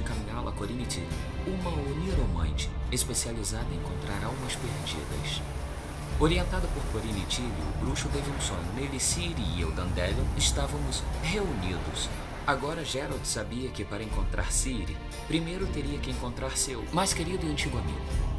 de encaminhá-lo a Corinth, uma oniromante especializada em encontrar almas perdidas. Orientada por Corinth, o bruxo teve um sonho nele. Ciri e eu, Dandelion, estávamos reunidos. Agora Geralt sabia que para encontrar Ciri, primeiro teria que encontrar seu mais querido e antigo amigo.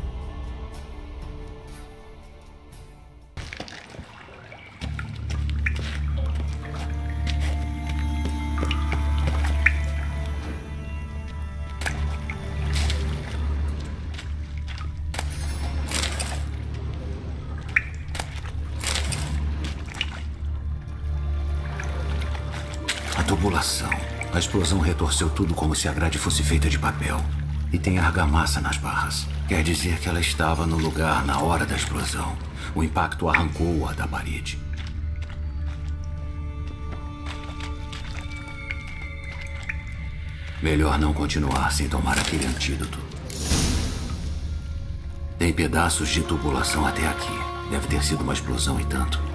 A explosão retorceu tudo como se a grade fosse feita de papel. E tem argamassa nas barras. Quer dizer que ela estava no lugar na hora da explosão. O impacto arrancou-a da parede. Melhor não continuar sem tomar aquele antídoto. Tem pedaços de tubulação até aqui. Deve ter sido uma explosão e tanto.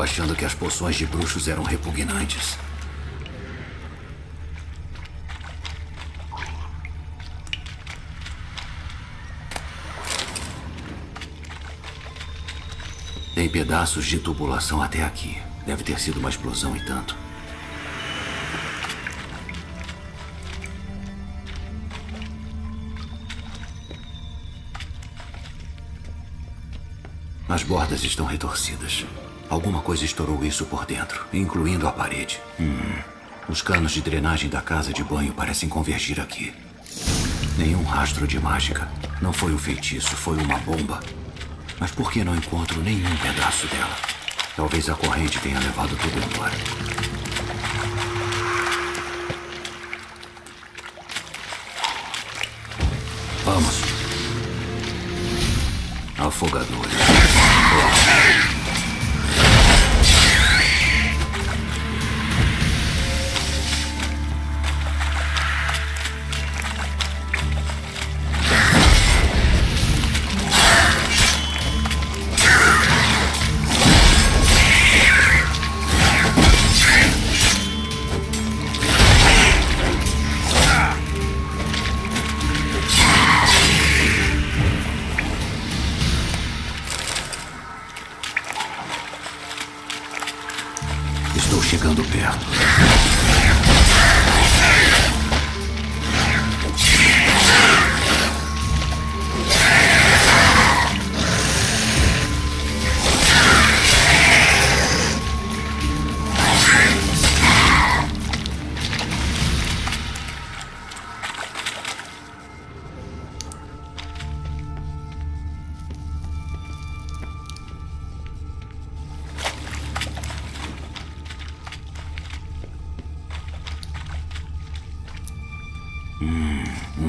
Achando que as poções de bruxos eram repugnantes. Tem pedaços de tubulação até aqui. Deve ter sido uma explosão e tanto. As bordas estão retorcidas. Alguma coisa estourou isso por dentro, incluindo a parede. Os canos de drenagem da casa de banho parecem convergir aqui. Nenhum rastro de mágica. Não foi um feitiço, foi uma bomba. Mas por que não encontro nenhum pedaço dela? Talvez a corrente tenha levado tudo embora. Vamos. Afogadores.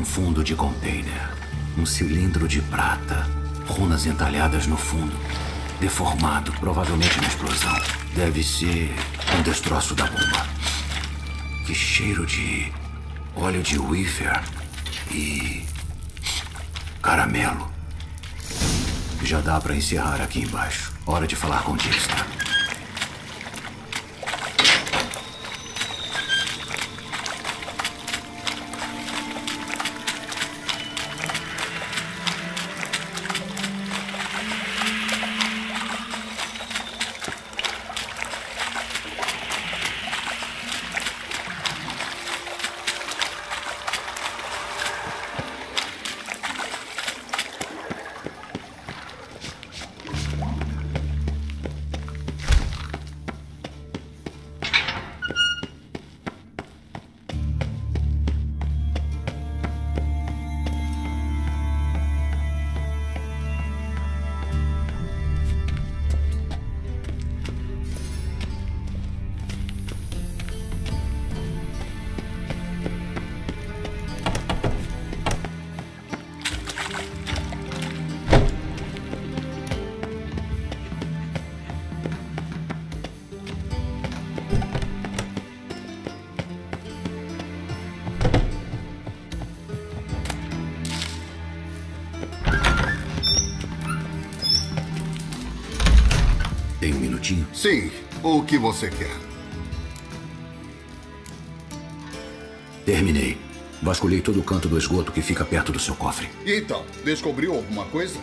Fundo de container. Um cilindro de prata. Runas entalhadas no fundo. Deformado, provavelmente na explosão. Deve ser um destroço da bomba. Que cheiro de óleo de Weaver e caramelo. Já dá pra encerrar aqui embaixo. Hora de falar com Dijkstra. minutinho? Sim, o que você quer. Terminei. Vasculhei todo o canto do esgoto que fica perto do seu cofre. E então, descobriu alguma coisa?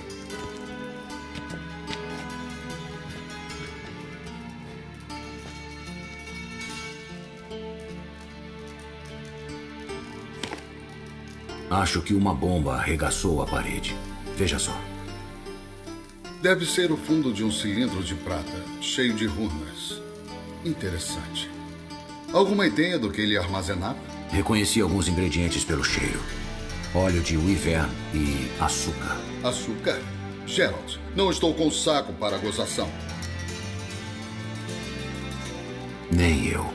Acho que uma bomba arregaçou a parede. Veja só. Deve ser o fundo de um cilindro de prata, cheio de runas. Interessante. Alguma ideia do que ele armazenava? Reconheci alguns ingredientes pelo cheiro. Óleo de Weaver e açúcar. Açúcar? Geralt, não estou com saco para gozação. Nem eu.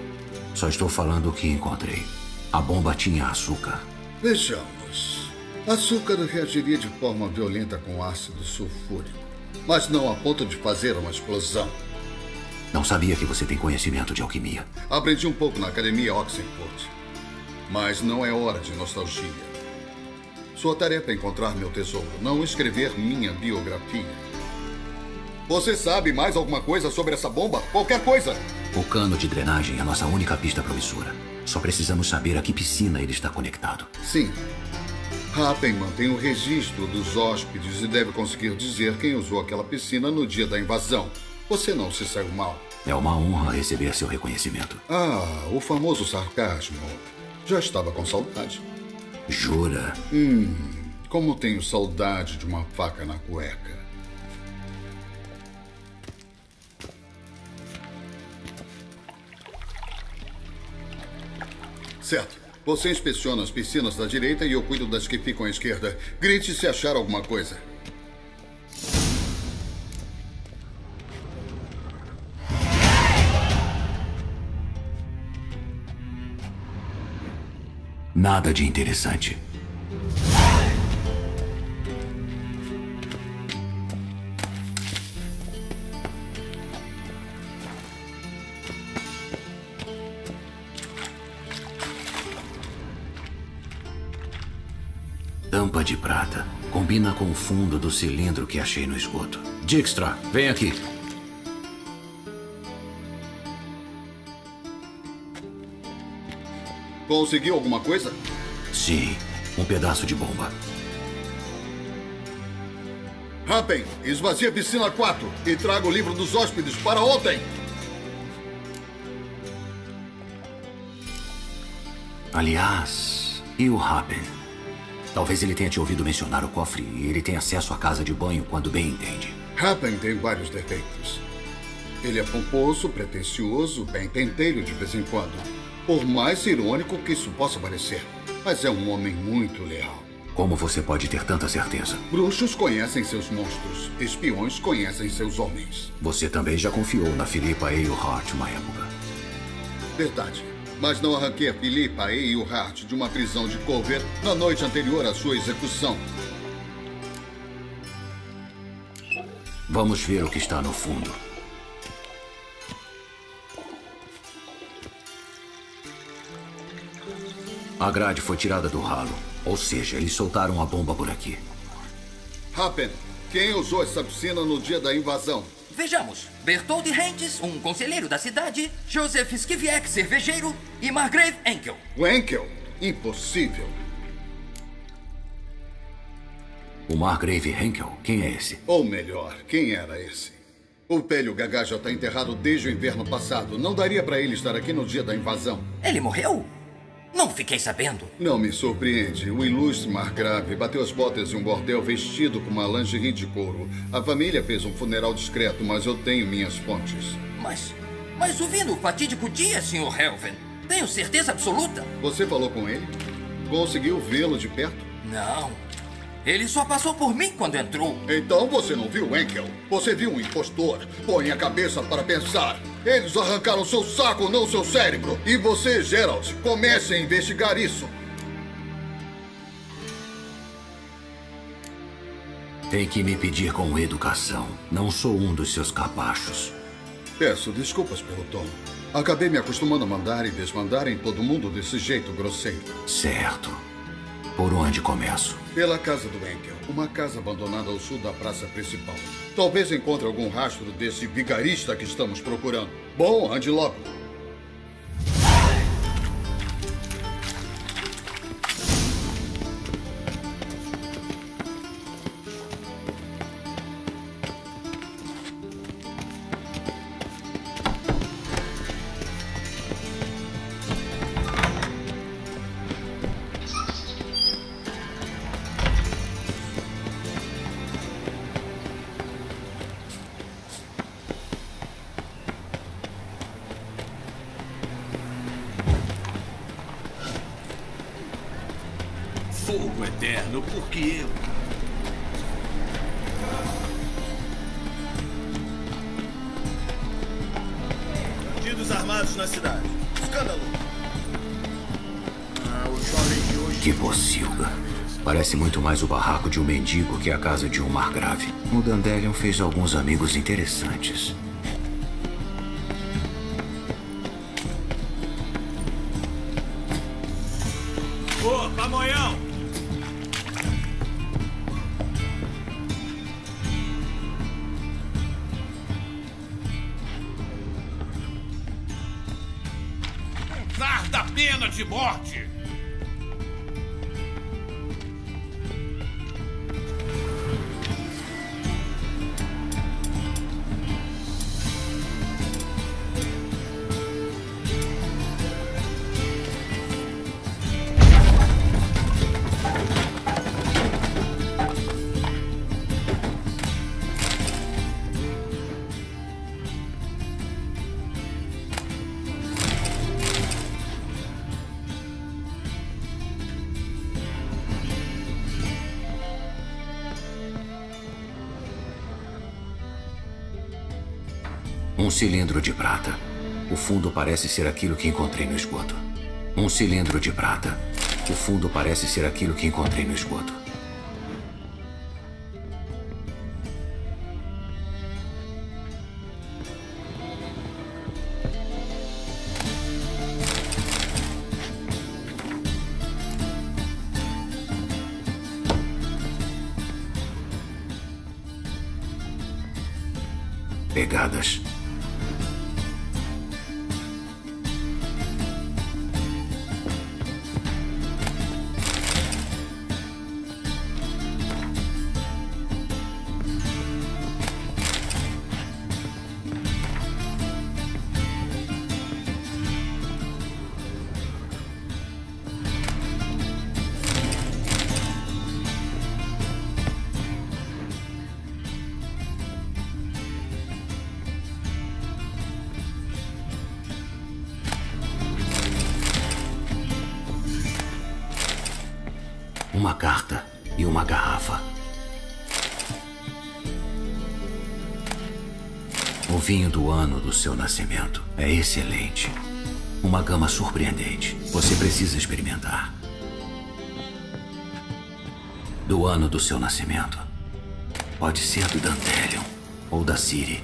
Só estou falando o que encontrei. A bomba tinha açúcar. Vejamos. Açúcar reagiria de forma violenta com ácido sulfúrico, mas não a ponto de fazer uma explosão. Não sabia que você tem conhecimento de alquimia. Aprendi um pouco na Academia Oxenfurt, mas não é hora de nostalgia. Sua tarefa é encontrar meu tesouro, não escrever minha biografia. Você sabe mais alguma coisa sobre essa bomba? Qualquer coisa! O cano de drenagem é a nossa única pista promissora. Só precisamos saber a que piscina ele está conectado. Sim. Rappen mantém o registro dos hóspedes e deve conseguir dizer quem usou aquela piscina no dia da invasão. Você não se saiu mal. É uma honra receber seu reconhecimento. Ah, o famoso sarcasmo. Já estava com saudade. Jura? Como tenho saudade de uma faca na cueca. Certo. Você inspeciona as piscinas da direita e eu cuido das que ficam à esquerda. Grite se achar alguma coisa. Nada de interessante. Tampa de prata. Combina com o fundo do cilindro que achei no esgoto. Dijkstra, vem aqui. Conseguiu alguma coisa? Sim, um pedaço de bomba. Rappen, esvazie a piscina 4 e traga o livro dos hóspedes para ontem. Aliás, e o Rappen? Talvez ele tenha te ouvido mencionar o cofre e ele tem acesso à casa de banho quando bem entende. Rappen tem vários defeitos. Ele é pomposo, pretencioso, bem penteiro de vez em quando. Por mais irônico que isso possa parecer, mas é um homem muito leal. Como você pode ter tanta certeza? Bruxos conhecem seus monstros, espiões conhecem seus homens. Você também já confiou na Philippa Eilhart uma época. Verdade. Mas não arranquei a Philippa Eilhart de uma prisão de Kovir na noite anterior à sua execução. Vamos ver o que está no fundo. A grade foi tirada do ralo, ou seja, eles soltaram a bomba por aqui. Rappen, quem usou essa piscina no dia da invasão? Vejamos, Bertold Hendes, um conselheiro da cidade, Joseph Skiviek, cervejeiro, e Margrave Henckel. O Henkel? Impossível. O Margrave Henckel? Quem é esse? Ou melhor, quem era esse? O Pélio Gagá já está enterrado desde o inverno passado. Não daria para ele estar aqui no dia da invasão. Ele morreu? Não fiquei sabendo. Não me surpreende. O ilustre Margrave bateu as botas em um bordel vestido com uma lingerie de couro. A família fez um funeral discreto, mas eu tenho minhas fontes. Mas ouvi no fatídico dia, Sr. Helven. Tenho certeza absoluta. Você falou com ele? Conseguiu vê-lo de perto? Não. Ele só passou por mim quando entrou. Então você não viu Henkel. Você viu um impostor. Põe a cabeça para pensar. Eles arrancaram seu saco, não seu cérebro. E você, Geralt, comece a investigar isso. Tem que me pedir com educação. Não sou um dos seus capachos. Peço desculpas pelo tom. Acabei me acostumando a mandar e desmandar em todo mundo desse jeito grosseiro. Certo. Por onde começo? Pela casa do Henkel, uma casa abandonada ao sul da praça principal. Talvez encontre algum rastro desse vigarista que estamos procurando. Bom, ande logo. Fogo Eterno, por que eu? Bandidos armados na cidade. Escândalo! O jovem de hoje... Que pocilga. Parece muito mais o barraco de um mendigo que a casa de um margrave. O Dandelion fez alguns amigos interessantes. Ô, pamonhão! De morte! Um cilindro de prata. O fundo parece ser aquilo que encontrei no esgoto. Um cilindro de prata. O fundo parece ser aquilo que encontrei no esgoto. Pegadas. Uma carta e uma garrafa. O vinho do ano do seu nascimento é excelente. Uma gama surpreendente. Você precisa experimentar. Do ano do seu nascimento. Pode ser do Dandelion ou da Ciri.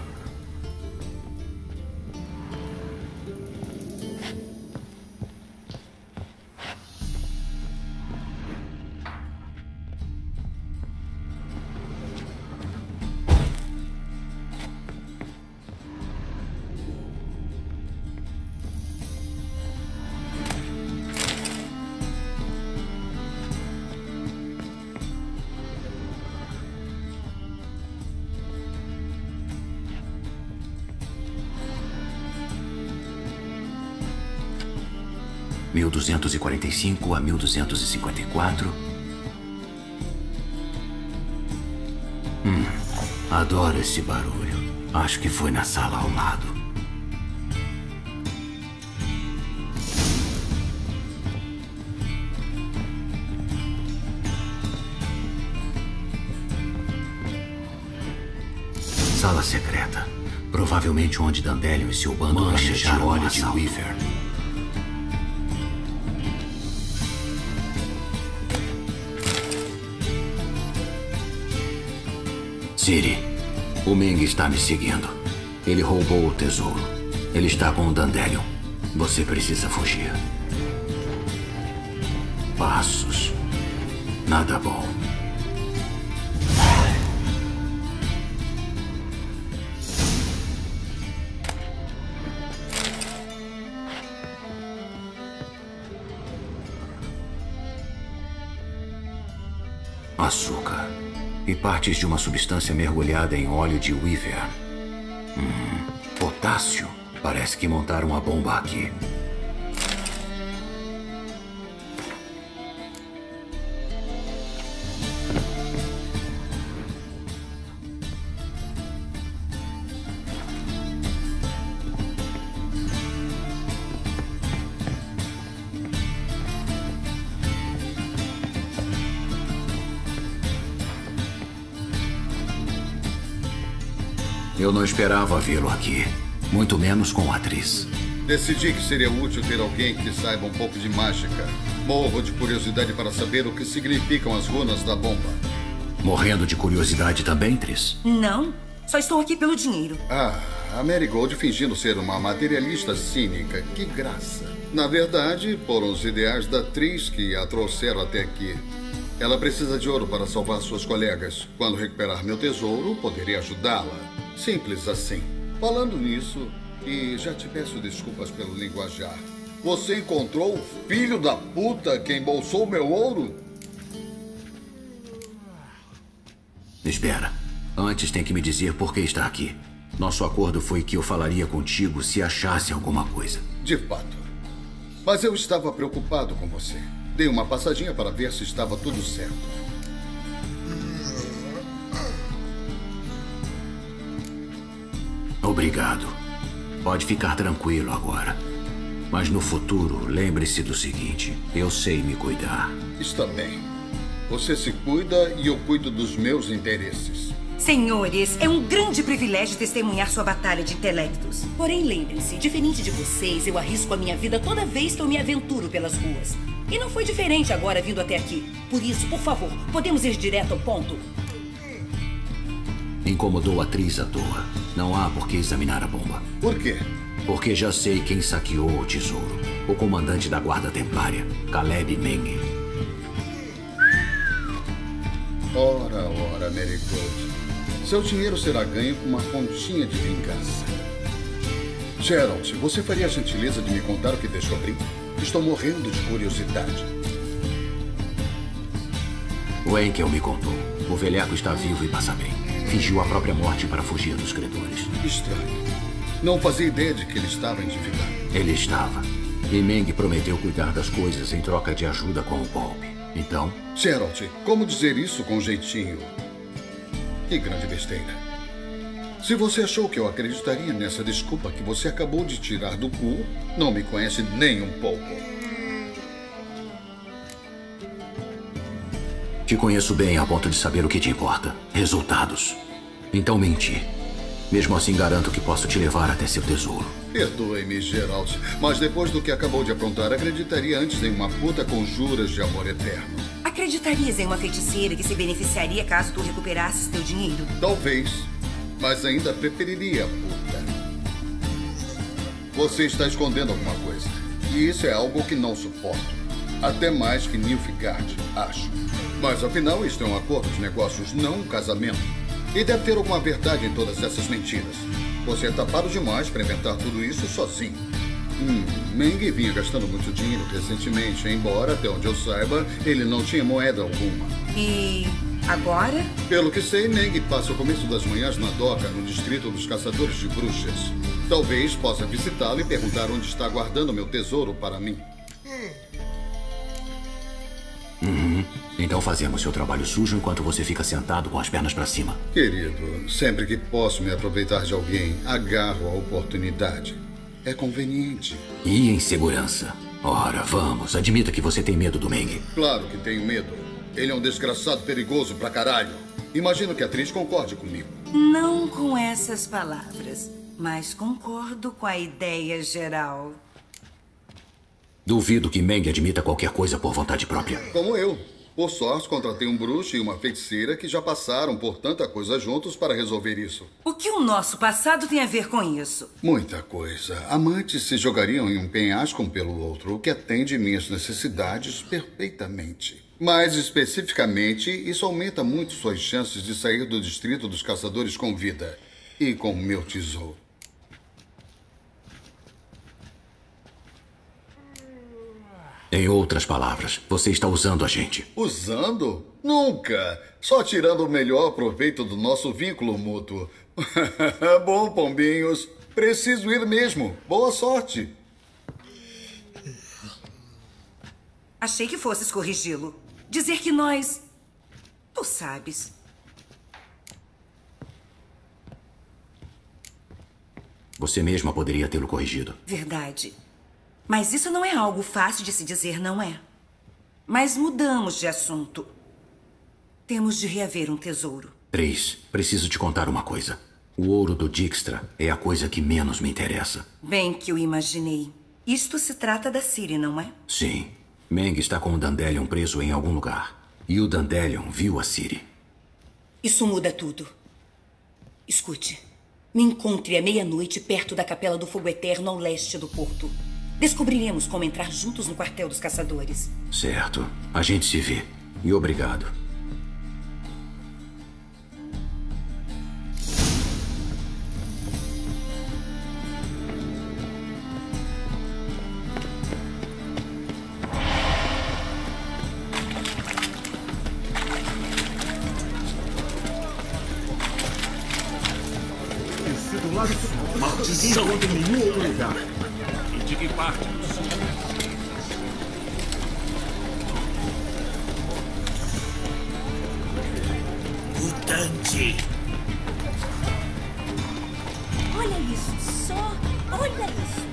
(1245 a 1254). Adoro esse barulho. Acho que foi na sala ao lado. Sala secreta. Provavelmente onde Dandelion e seu bando planejaram o assalto. De Weaver. Ciri, o Menge está me seguindo. Ele roubou o tesouro. Ele está com o Dandelion. Você precisa fugir. Passos. Nada bom. Açúcar e partes de uma substância mergulhada em óleo de Weaver. Potássio. Parece que montaram uma bomba aqui. Eu não esperava vê-lo aqui, muito menos com a atriz. Decidi que seria útil ter alguém que saiba um pouco de mágica. Morro de curiosidade para saber o que significam as runas da bomba. Morrendo de curiosidade também, Triss? Não, só estou aqui pelo dinheiro. Ah, a Merigold fingindo ser uma materialista cínica, que graça. Na verdade, foram os ideais da Triss que a trouxeram até aqui. Ela precisa de ouro para salvar suas colegas. Quando recuperar meu tesouro, poderei ajudá-la. Simples assim. Falando nisso, e já te peço desculpas pelo linguajar. Você encontrou o filho da puta que embolsou meu ouro? Espera. Antes tem que me dizer por que está aqui. Nosso acordo foi que eu falaria contigo se achasse alguma coisa. De fato. Mas eu estava preocupado com você. Dei uma passadinha para ver se estava tudo certo. Obrigado. Pode ficar tranquilo agora. Mas no futuro, lembre-se do seguinte: eu sei me cuidar. Está bem. Você se cuida e eu cuido dos meus interesses. Senhores, é um grande privilégio testemunhar sua batalha de intelectos. Porém, lembrem-se, diferente de vocês, eu arrisco a minha vida toda vez que eu me aventuro pelas ruas. E não foi diferente agora vindo até aqui. Por isso, por favor, podemos ir direto ao ponto? Incomodou a atriz à toa. Não há por que examinar a bomba. Por quê? Porque já sei quem saqueou o tesouro. O comandante da guarda templária, Caleb Menge. Ora, ora, Merigold. Seu dinheiro será ganho com uma pontinha de vingança. Geralt, você faria a gentileza de me contar o que descobri? Estou morrendo de curiosidade. O Henkel me contou. O velhaco está vivo e passa bem. Fingiu a própria morte para fugir dos credores. Estranho. Não fazia ideia de que ele estava endividado. Ele estava. E Meng prometeu cuidar das coisas em troca de ajuda com o golpe. Então... Geralt, como dizer isso com jeitinho? Que grande besteira. Se você achou que eu acreditaria nessa desculpa que você acabou de tirar do cu, não me conhece nem um pouco. Te conheço bem a ponto de saber o que te importa. Resultados. Então menti. Mesmo assim, garanto que posso te levar até seu tesouro. Perdoe-me, Geralt, mas depois do que acabou de aprontar, acreditaria antes em uma puta com juras de amor eterno. Acreditarias em uma feiticeira que se beneficiaria caso tu recuperasses teu dinheiro? Talvez, mas ainda preferiria a puta. Você está escondendo alguma coisa. E isso é algo que não suporto. Até mais que Nilfgaard, acho. Mas, afinal, isto é um acordo de negócios, não um casamento. E deve ter alguma verdade em todas essas mentiras. Você é tapado demais para inventar tudo isso sozinho. Meng vinha gastando muito dinheiro recentemente, embora, até onde eu saiba, ele não tinha moeda alguma. E... agora? Pelo que sei, Meng passa o começo das manhãs na doca, no distrito dos caçadores de bruxas. Talvez possa visitá-lo e perguntar onde está guardando meu tesouro para mim. Então fazemos seu trabalho sujo enquanto você fica sentado com as pernas para cima. Querido, sempre que posso me aproveitar de alguém, agarro a oportunidade. É conveniente. E em segurança. Ora, vamos, admita que você tem medo do Meng. Claro que tenho medo. Ele é um desgraçado perigoso pra caralho. Imagino que a atriz concorde comigo. Não com essas palavras, mas concordo com a ideia geral. Duvido que Meng admita qualquer coisa por vontade própria. Como eu. Por sorte, contratei um bruxo e uma feiticeira que já passaram por tanta coisa juntos para resolver isso. O que o nosso passado tem a ver com isso? Muita coisa. Amantes se jogariam em um penhasco um pelo outro, o que atende minhas necessidades perfeitamente. Mais especificamente, isso aumenta muito suas chances de sair do distrito dos caçadores com vida. E com meu tesouro. Em outras palavras, você está usando a gente. Usando? Nunca! Só tirando o melhor proveito do nosso vínculo mútuo. Bom, pombinhos. Preciso ir mesmo. Boa sorte. Achei que fosses corrigi-lo. Dizer que nós... Tu sabes. Você mesma poderia tê-lo corrigido. Verdade. Mas isso não é algo fácil de se dizer, não é? Mas mudamos de assunto. Temos de reaver um tesouro. Triss, preciso te contar uma coisa. O ouro do Dijkstra é a coisa que menos me interessa. Bem que eu imaginei. Isto se trata da Ciri, não é? Sim. Menge está com o Dandelion preso em algum lugar. E o Dandelion viu a Ciri. Isso muda tudo. Escute. Me encontre à meia-noite perto da Capela do Fogo Eterno ao leste do porto. Descobriremos como entrar juntos no quartel dos caçadores. Certo. A gente se vê. E obrigado. Maldição de nenhum outro lugar. E de que parte do sul? Olha isso, só olha isso.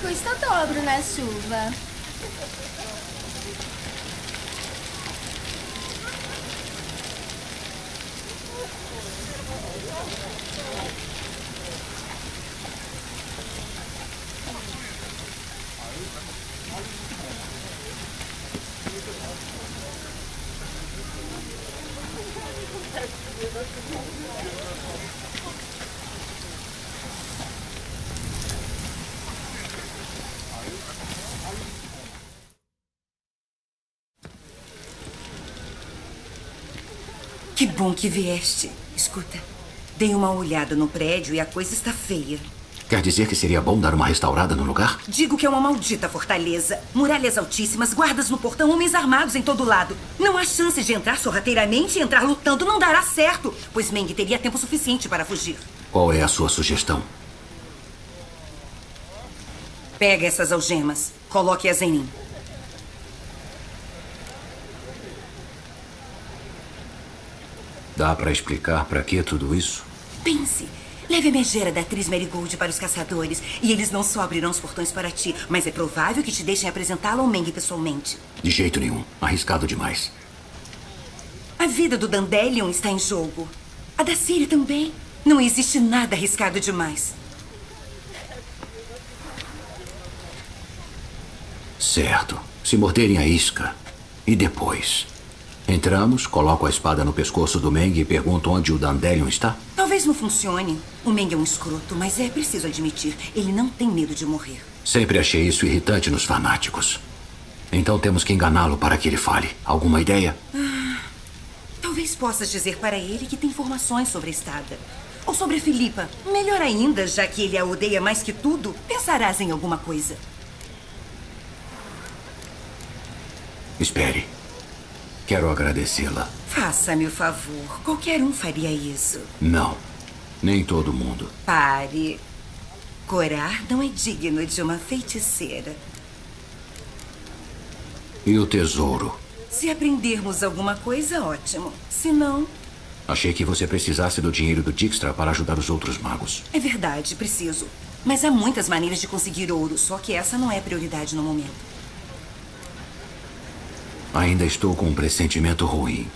Custa o dobro na chuva. Que bom que vieste. Escuta, dei uma olhada no prédio e a coisa está feia. Quer dizer que seria bom dar uma restaurada no lugar? Digo que é uma maldita fortaleza. Muralhas altíssimas, guardas no portão, homens armados em todo lado. Não há chance de entrar sorrateiramente e entrar lutando não dará certo, pois Menge teria tempo suficiente para fugir. Qual é a sua sugestão? Pega essas algemas, coloque-as em mim. Dá pra explicar pra que tudo isso? Pense. Leve a megera da atriz Merigold para os caçadores e eles não só abrirão os portões para ti, mas é provável que te deixem apresentá-la ao Menge pessoalmente. De jeito nenhum. Arriscado demais. A vida do Dandelion está em jogo. A da Ciri também. Não existe nada arriscado demais. Certo. Se morderem a isca. E depois? Entramos, coloco a espada no pescoço do Menge e pergunto onde o Dandelion está? Talvez não funcione. O Menge é um escroto, mas é preciso admitir, ele não tem medo de morrer. Sempre achei isso irritante nos fanáticos. Então temos que enganá-lo para que ele fale. Alguma ideia? Talvez possas dizer para ele que tem informações sobre a estada. Ou sobre a Philippa. Melhor ainda, já que ele a odeia mais que tudo, pensarás em alguma coisa. Espere. Quero agradecê-la. Faça-me o favor. Qualquer um faria isso. Não. Nem todo mundo. Pare. Corar não é digno de uma feiticeira. E o tesouro? Se aprendermos alguma coisa, ótimo. Se não... Achei que você precisasse do dinheiro do Dijkstra para ajudar os outros magos. É verdade, preciso. Mas há muitas maneiras de conseguir ouro, só que essa não é prioridade no momento. Ainda estou com um pressentimento ruim,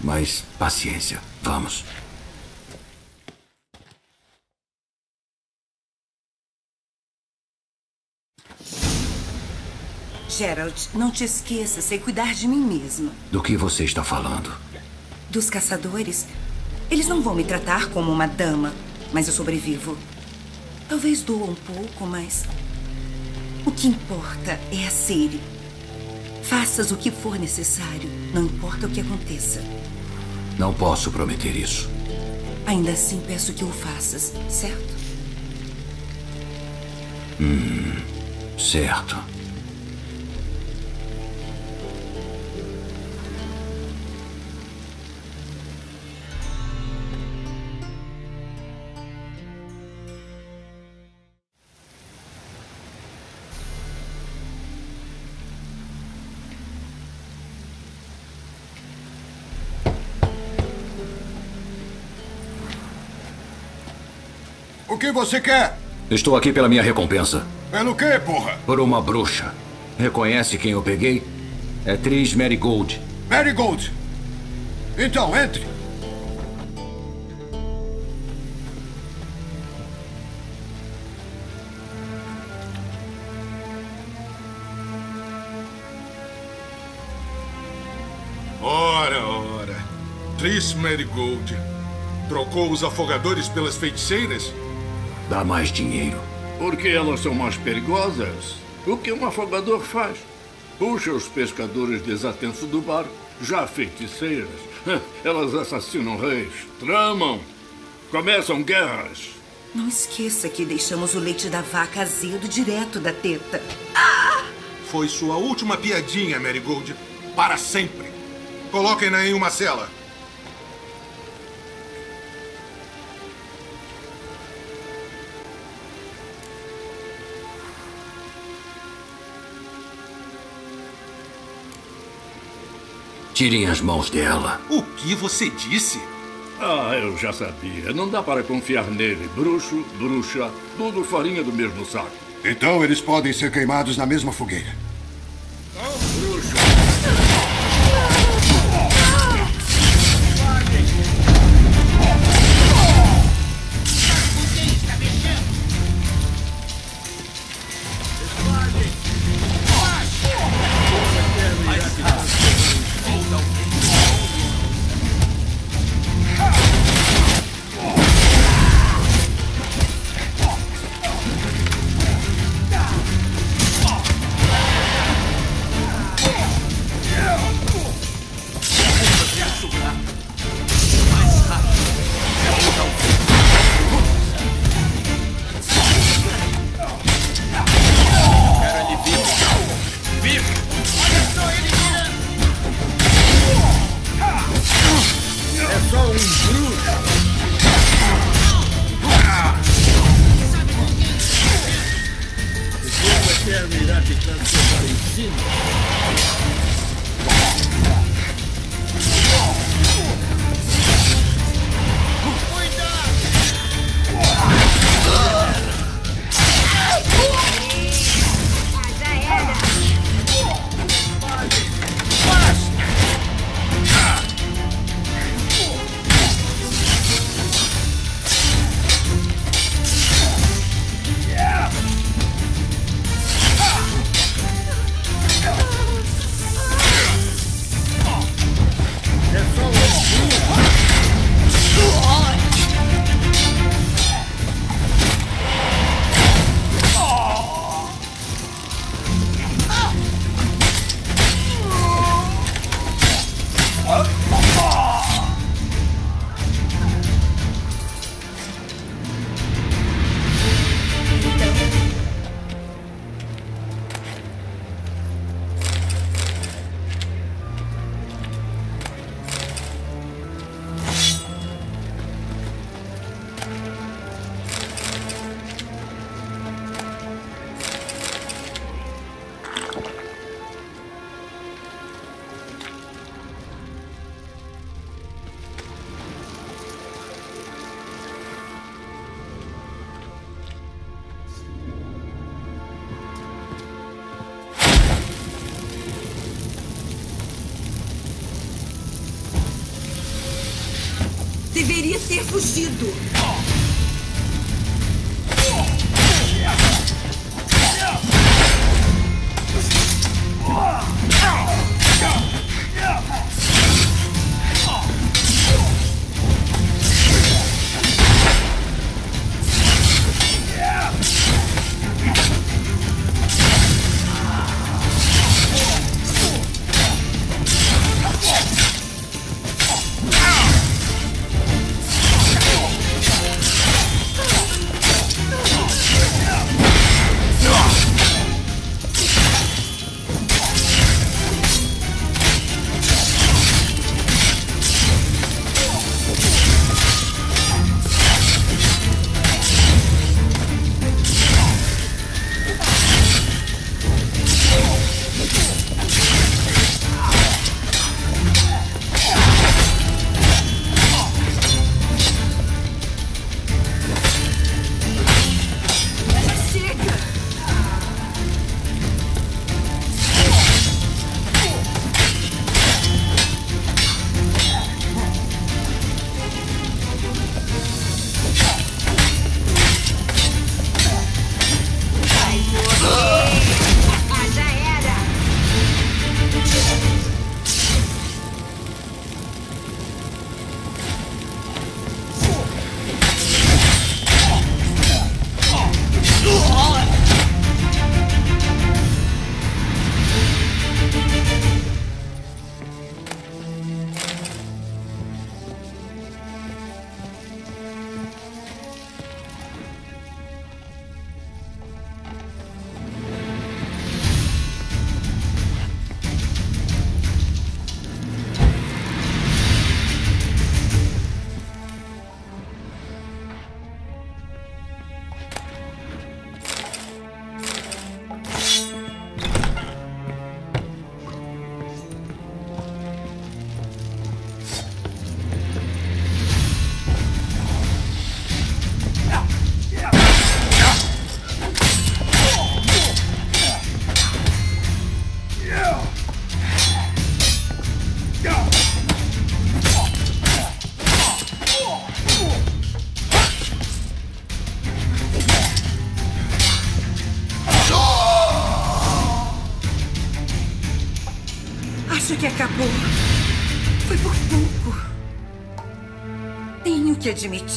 mas paciência, vamos. Geralt, não te esqueça, sei cuidar de mim mesma. Do que você está falando? Dos caçadores. Eles não vão me tratar como uma dama, mas eu sobrevivo. Talvez doa um pouco, mas... O que importa é a Ciri. Faças o que for necessário, não importa o que aconteça. Não posso prometer isso. Ainda assim, peço que o faças, certo? Certo. O que você quer? Estou aqui pela minha recompensa. Pelo quê, porra? Por uma bruxa. Reconhece quem eu peguei? É Triss Merigold. Merigold? Então, entre. Ora, ora. Triss Merigold. Trocou os afogadores pelas feiticeiras? Dá mais dinheiro. Porque elas são mais perigosas. O que um afogador faz? Puxa os pescadores desatentos do barco. Já feiticeiras, elas assassinam reis, tramam, começam guerras. Não esqueça que deixamos o leite da vaca azedo direto da teta. Ah! Foi sua última piadinha, Merigold. Para sempre. Coloquem-na em uma cela. Tirem as mãos dela. O que você disse? Ah, eu já sabia. Não dá para confiar nele. Bruxo, bruxa, tudo farinha do mesmo saco. Então eles podem ser queimados na mesma fogueira. Não, bruxo. deveria ter fugido.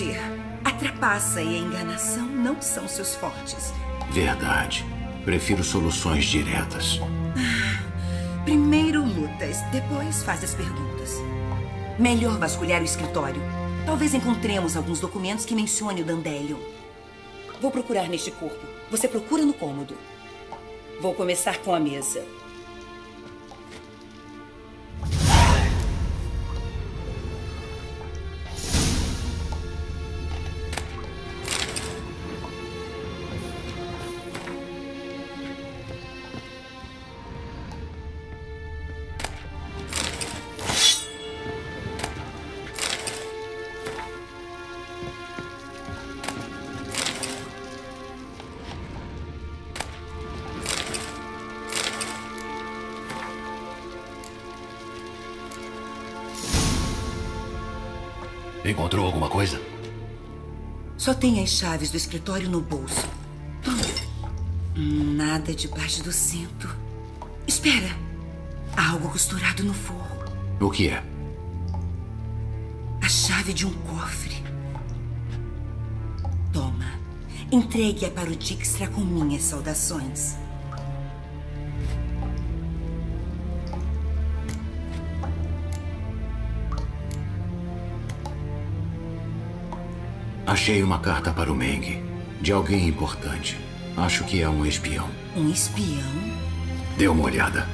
Admitir, a trapaça e a enganação não são seus fortes. Verdade. Prefiro soluções diretas. Primeiro lutas, depois faz as perguntas. Melhor vasculhar o escritório. Talvez encontremos alguns documentos que mencionem o Dandelion. Vou procurar neste corpo. Você procura no cômodo. Vou começar com a mesa. Encontrou alguma coisa? Só tem as chaves do escritório no bolso. Nada debaixo do cinto. Espera. Há algo costurado no forro. O que é? A chave de um cofre. Toma. Entregue-a para o Dijkstra com minhas saudações. Achei uma carta para o Menge, de alguém importante. Acho que é um espião. Um espião? Dê uma olhada.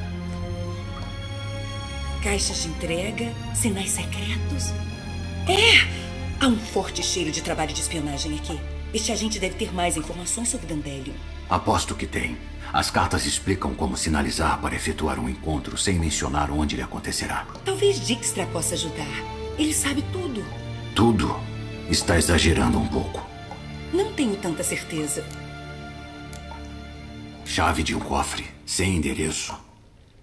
Caixas de entrega, sinais secretos. É! Há um forte cheiro de trabalho de espionagem aqui. Este agente deve ter mais informações sobre Dandelion. Aposto que tem. As cartas explicam como sinalizar para efetuar um encontro sem mencionar onde ele acontecerá. Talvez Dijkstra possa ajudar. Ele sabe tudo. Tudo? Está exagerando um pouco. Não tenho tanta certeza. Chave de um cofre, sem endereço.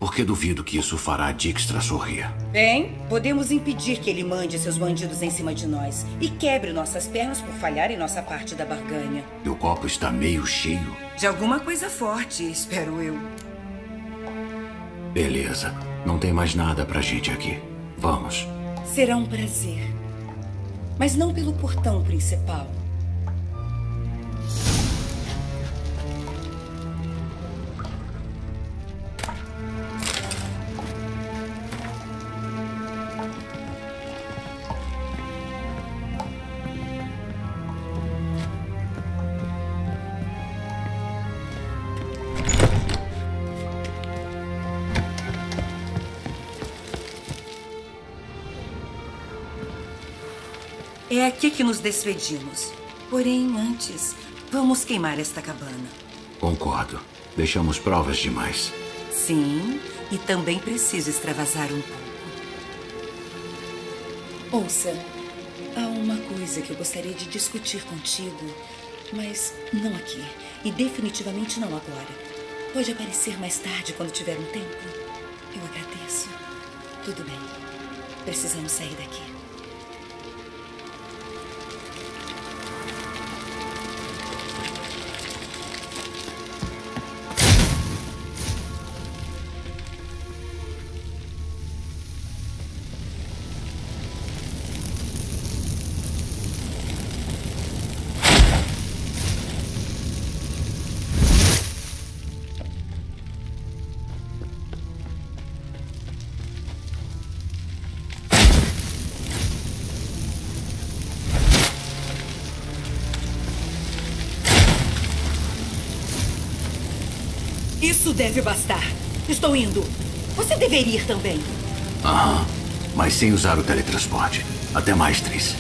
Porque duvido que isso fará a Dijkstra sorrir. Bem, podemos impedir que ele mande seus bandidos em cima de nós e quebre nossas pernas por falhar em nossa parte da barganha. Meu copo está meio cheio. De alguma coisa forte, espero eu. Beleza. Não tem mais nada pra gente aqui. Vamos. Será um prazer. Mas não pelo portão principal. É aqui que nos despedimos. Porém, antes, vamos queimar esta cabana. Concordo. Deixamos provas demais. Sim, e também preciso extravasar um pouco. Ouça, há uma coisa que eu gostaria de discutir contigo, mas não aqui. E definitivamente não agora. Pode aparecer mais tarde, quando tiver um tempo. Eu agradeço. Tudo bem. Precisamos sair daqui. Isso deve bastar. Estou indo. Você deveria ir também. Aham. Mas sem usar o teletransporte. Até mais, Triss.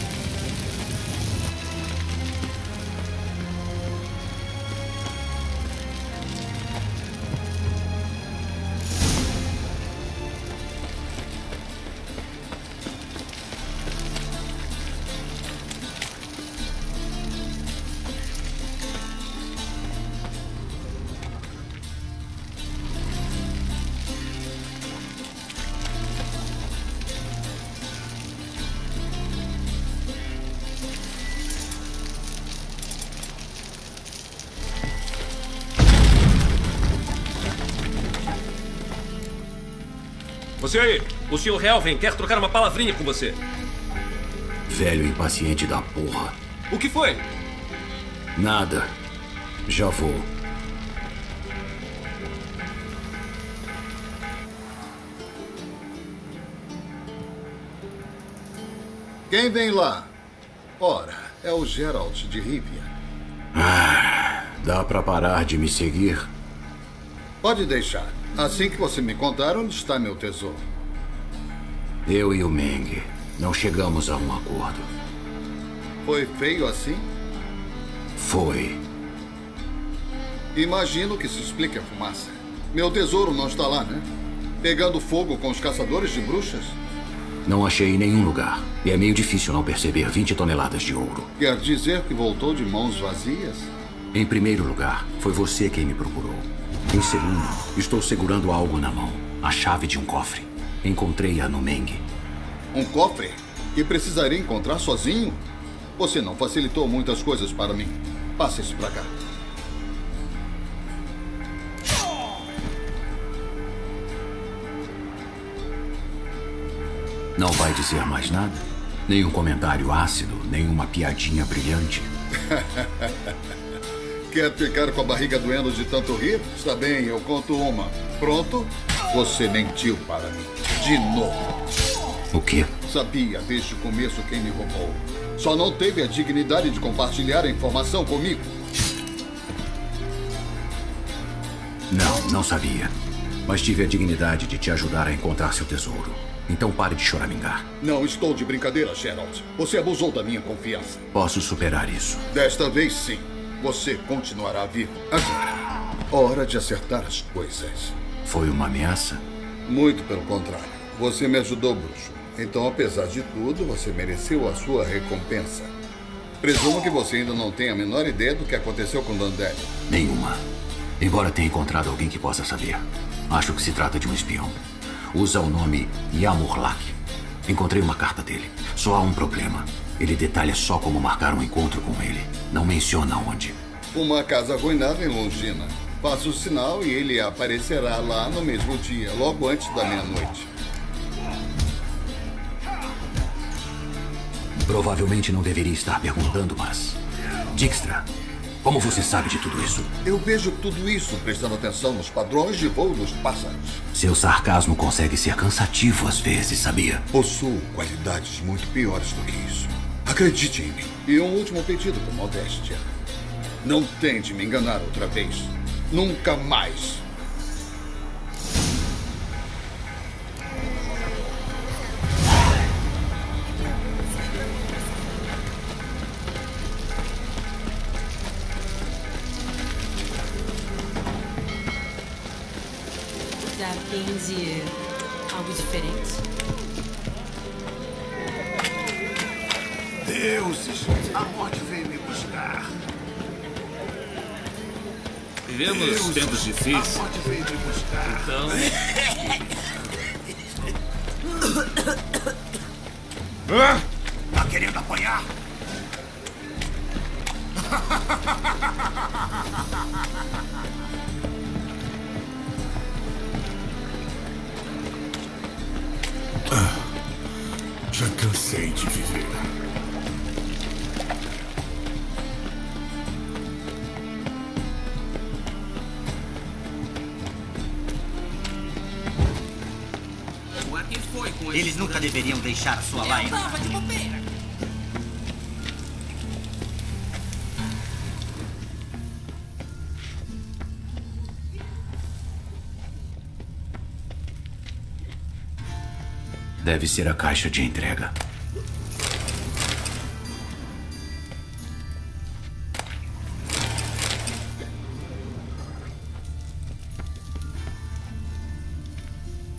Você aí, o Sr. Helven quer trocar uma palavrinha com você. Velho impaciente da porra. O que foi? Nada. Já vou. Quem vem lá? Ora, é o Geralt de Rivia. Ah, dá pra parar de me seguir? Pode deixar. Assim que você me contar onde está meu tesouro. Eu e o Menge não chegamos a um acordo. Foi feio assim? Foi. Imagino que se explique a fumaça. Meu tesouro não está lá, né? Pegando fogo com os caçadores de bruxas? Não achei em nenhum lugar. E é meio difícil não perceber 20 toneladas de ouro. Quer dizer que voltou de mãos vazias? Em primeiro lugar, foi você quem me procurou. Em segundo, estou segurando algo na mão. A chave de um cofre. Encontrei-a no Menge. Um cofre? Que precisaria encontrar sozinho? Você não facilitou muitas coisas para mim. Passa isso pra cá. Não vai dizer mais nada? Nenhum comentário ácido, nenhuma piadinha brilhante? Quer ficar com a barriga doendo de tanto rir? Está bem, eu conto uma. Pronto? Você mentiu para mim. De novo. O quê? Sabia desde o começo quem me roubou. Só não teve a dignidade de compartilhar a informação comigo. Não, não sabia. Mas tive a dignidade de te ajudar a encontrar seu tesouro. Então pare de choramingar. Não estou de brincadeira, Geralt. Você abusou da minha confiança. Posso superar isso. Desta vez, sim. Você continuará vivo. Agora, hora de acertar as coisas. Foi uma ameaça? Muito pelo contrário. Você me ajudou, bruxo. Então, apesar de tudo, você mereceu a sua recompensa. Presumo que você ainda não tenha a menor ideia do que aconteceu com Dandelion. Nenhuma. Embora tenha encontrado alguém que possa saber. Acho que se trata de um espião. Usa o nome Yamurlak. Encontrei uma carta dele. Só há um problema. Ele detalha só como marcar um encontro com ele. Não menciona onde. Uma casa arruinada em Longina. Faça o sinal e ele aparecerá lá no mesmo dia, logo antes da meia-noite. Provavelmente não deveria estar perguntando, mas... Dijkstra, como você sabe de tudo isso? Eu vejo tudo isso prestando atenção nos padrões de voo dos pássaros. Seu sarcasmo consegue ser cansativo às vezes, sabia? Possuo qualidades muito piores do que isso. Acredite em mim. E um último pedido com modéstia. Não tente me enganar outra vez. Nunca mais. De algo diferente? Deuses! A morte veio me buscar. Vivemos tempos difíceis. A morte veio me buscar. Então... Hã? Tá querendo apanhar? Já cansei de viver. Eles nunca deveriam deixar a sua laia. Deve ser a caixa de entrega.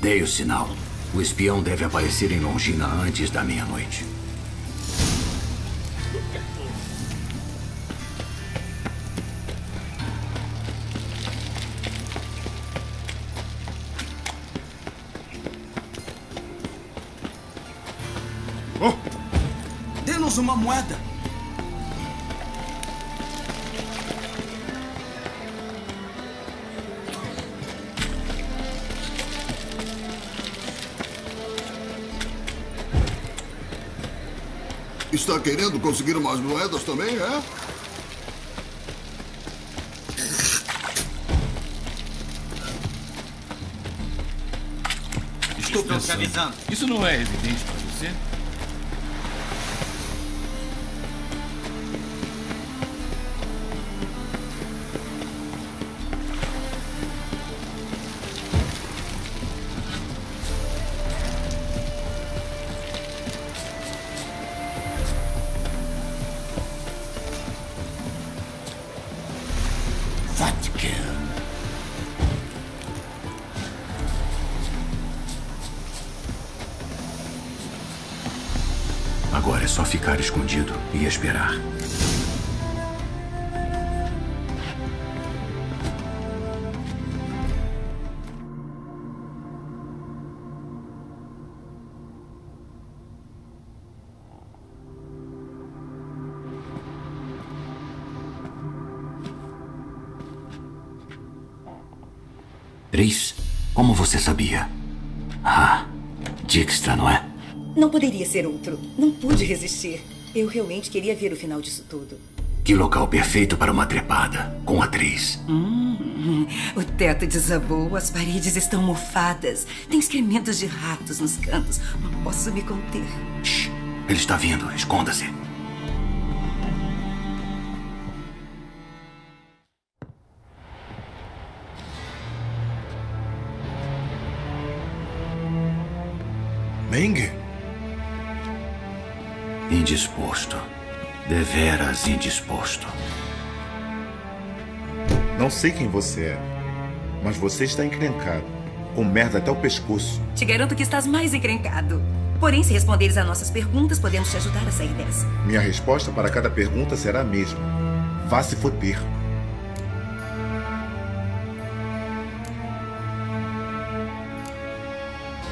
Dei o sinal. O espião deve aparecer em Longina antes da meia-noite. Uma moeda. Está querendo conseguir umas moedas também, é? Estou pensando. Isso não é evidente para você? Agora é só ficar escondido e esperar. Triss, como você sabia? Ah, Dijkstra, não é? Não poderia ser outro. Não pude resistir. Eu realmente queria ver o final disso tudo. Que local perfeito para uma trepada, com a Triss. O teto desabou, as paredes estão mofadas. Tem excrementos de ratos nos cantos. Não posso me conter. Shh. Ele está vindo. Esconda-se. Menge? Indisposto. Deveras indisposto. Não sei quem você é, mas você está encrencado. Com merda até o pescoço. Te garanto que estás mais encrencado. Porém, se responderes a nossas perguntas, podemos te ajudar a sair dessa. Minha resposta para cada pergunta será a mesma. Vá se foder.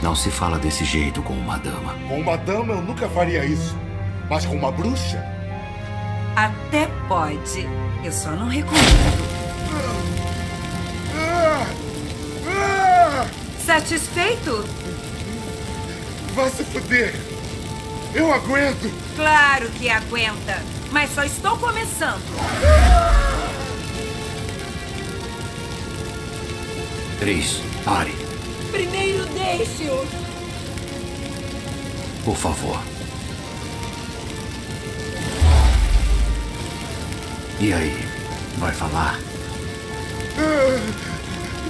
Não se fala desse jeito com uma dama. Com uma dama eu nunca faria isso. Mas com uma bruxa? Até pode. Eu só não recomendo. Satisfeito? Vai se fuder. Eu aguento. Claro que aguenta. Mas só estou começando. Triss, pare. Primeiro deixe-o. Por favor. E aí? Vai falar?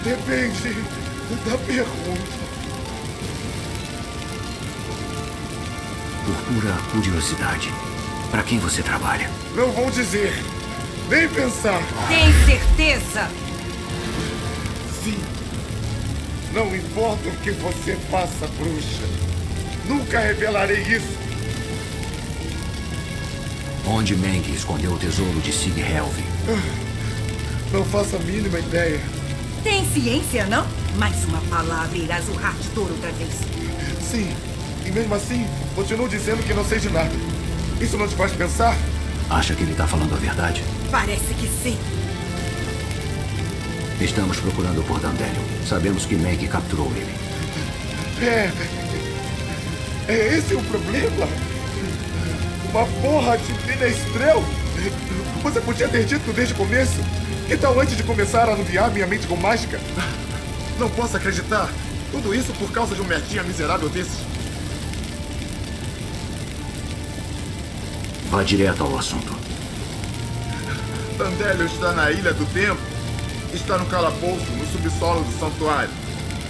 Depende da pergunta. Por pura curiosidade, para quem você trabalha? Não vou dizer, nem pensar. Tem certeza? Sim. Não importa o que você faça, bruxa. Nunca revelarei isso. Onde Menge escondeu o tesouro de Sig Helven? Não faço a mínima ideia. Tem ciência, não? Mais uma palavra e irás urrar de dor outra vez. Sim. E mesmo assim, continuo dizendo que não sei de nada. Isso não te faz pensar? Acha que ele está falando a verdade? Parece que sim. Estamos procurando por Dandelion. Sabemos que Menge capturou ele. É esse o problema? Uma porra de minestrel? Você podia ter dito desde o começo? Que tal antes de começar a anuviar minha mente com mágica? Não posso acreditar. Tudo isso por causa de um merdinha miserável desses. Vá direto ao assunto. Dandelion está na Ilha do Tempo. Está no calabouço, no subsolo do santuário.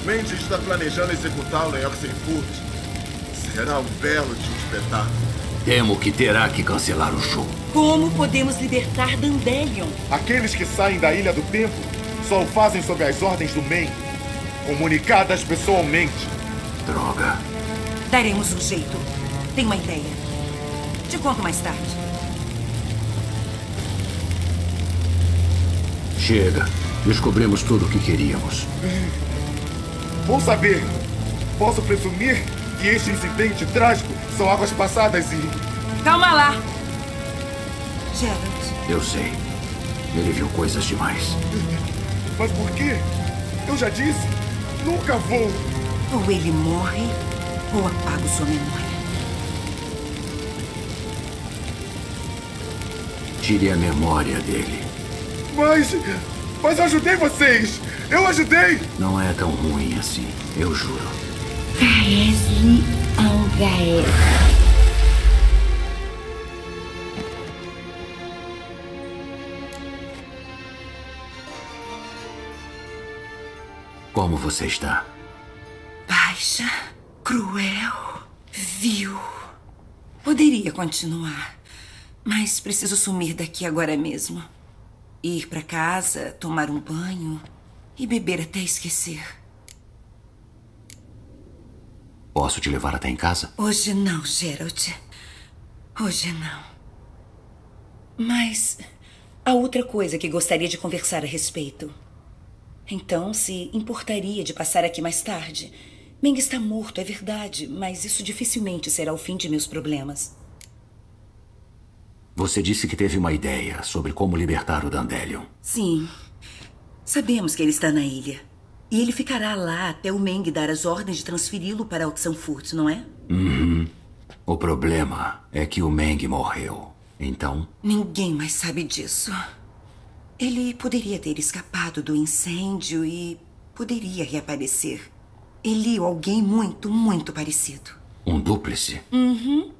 Menge está planejando executá-lo em Oxenfurt. Será um belo de um espetáculo. Temo que terá que cancelar o show. Como podemos libertar Dandelion? Aqueles que saem da Ilha do Tempo só o fazem sob as ordens do Menge. Comunicadas pessoalmente. Droga. Daremos um jeito. Tenho uma ideia. Te conto mais tarde. Chega. Descobrimos tudo o que queríamos. Bom saber. Posso presumir que este incidente trágico são águas passadas e... Calma lá. Geralt. Eu sei. Ele viu coisas demais. Mas por quê? Eu já disse. Nunca vou. Ou ele morre, ou apago sua memória. Tire a memória dele. Mas eu ajudei vocês! Eu ajudei! Não é tão ruim assim, eu juro. Parece alguém. Como você está? Baixa, cruel, vil. Poderia continuar. Mas preciso sumir daqui agora mesmo. Ir pra casa, tomar um banho e beber até esquecer. Posso te levar até em casa? Hoje não, Geralt. Hoje não. Mas há outra coisa que gostaria de conversar a respeito. Então, se importaria de passar aqui mais tarde? Menge está morto, é verdade, mas isso dificilmente será o fim de meus problemas. Você disse que teve uma ideia sobre como libertar o Dandelion. Sim. Sabemos que ele está na ilha. E ele ficará lá até o Menge dar as ordens de transferi-lo para Oxenfurt, não é? Uhum. O problema é que o Menge morreu. Então? Ninguém mais sabe disso. Ele poderia ter escapado do incêndio e poderia reaparecer. Ele ou alguém muito, muito parecido. Um dúplice? Uhum.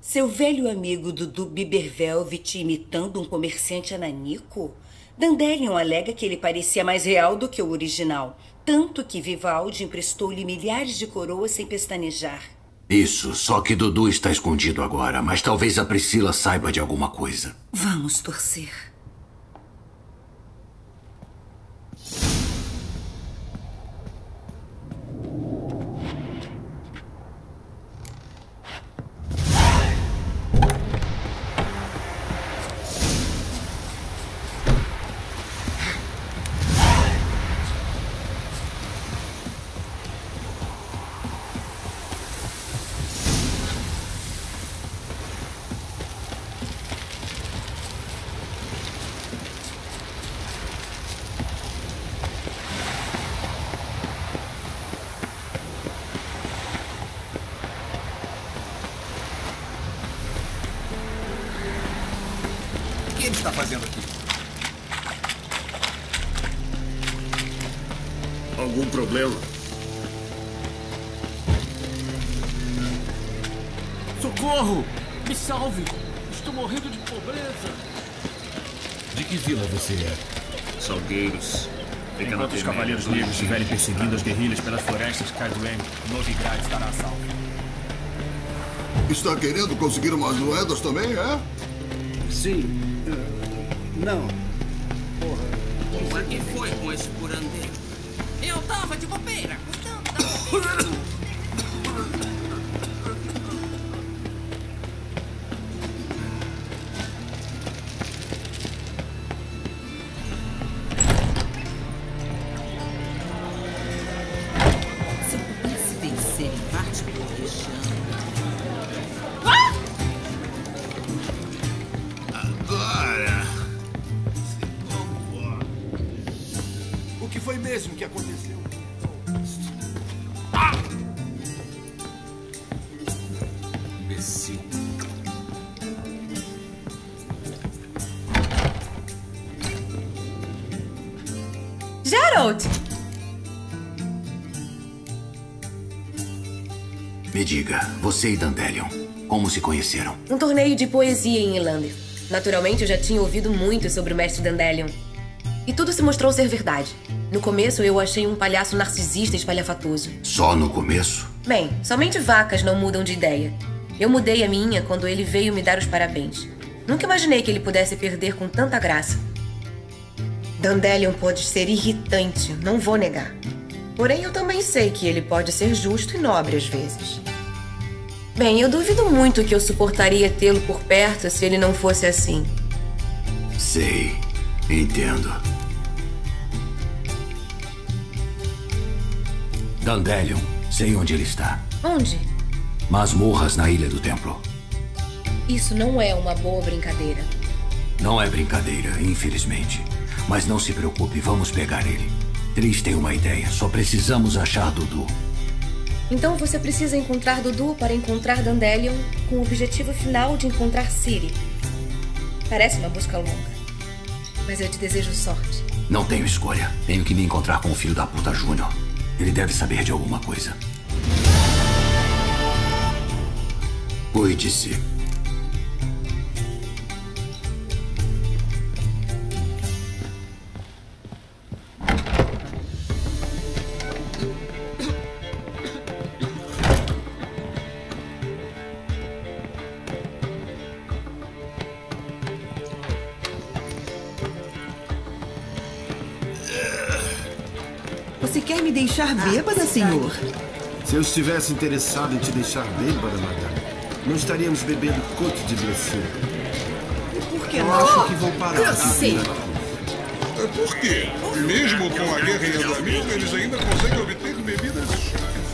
Seu velho amigo Dudu Bibervelvite imitando um comerciante ananico? Dandelion alega que ele parecia mais real do que o original. Tanto que Vivaldi emprestou-lhe milhares de coroas sem pestanejar. Isso, só que Dudu está escondido agora, mas talvez a Priscilla saiba de alguma coisa. Vamos torcer. que ele está fazendo aqui? Algum problema? Socorro! Me salve! Estou morrendo de pobreza! De que vila você é? Salgueiros. Enquanto os cavaleiros negros estiverem perseguindo as guerrilhas pelas florestas de Carduem, Novigrad estará a salvo. Está querendo conseguir umas moedas também, é? Sim. Não. Porra. Como é que foi com esse curandeiro? Eu tava de bobeira, cuidando da bobeira. Me diga, você e Dandelion, como se conheceram? Um torneio de poesia em Inlander. Naturalmente, eu já tinha ouvido muito sobre o mestre Dandelion. E tudo se mostrou ser verdade. No começo, eu achei um palhaço narcisista espalhafatoso. Só no começo? Bem, somente vacas não mudam de ideia. Eu mudei a minha quando ele veio me dar os parabéns. Nunca imaginei que ele pudesse perder com tanta graça. Dandelion pode ser irritante, não vou negar. Porém, eu também sei que ele pode ser justo e nobre às vezes. Bem, eu duvido muito que eu suportaria tê-lo por perto se ele não fosse assim. Sei, entendo. Dandelion, sei onde ele está. Onde? Masmorras na Ilha do Templo. Isso não é uma boa brincadeira. Não é brincadeira, infelizmente. Mas não se preocupe, vamos pegar ele. Triss tem uma ideia, só precisamos achar Dudu. Então você precisa encontrar Dudu para encontrar Dandelion, com o objetivo final de encontrar Ciri. Parece uma busca longa, mas eu te desejo sorte. Não tenho escolha, tenho que me encontrar com o filho da puta Júnior. Ele deve saber de alguma coisa. Cuide-se. Deixar bêbada, senhor? Se eu estivesse interessado em te deixar bêbada, madame, não estaríamos bebendo coto de blessing. E por que não? Eu acho que vou parar. Eu sei. Por quê? Mesmo com a guerra em andamento, eles ainda conseguem obter bebidas.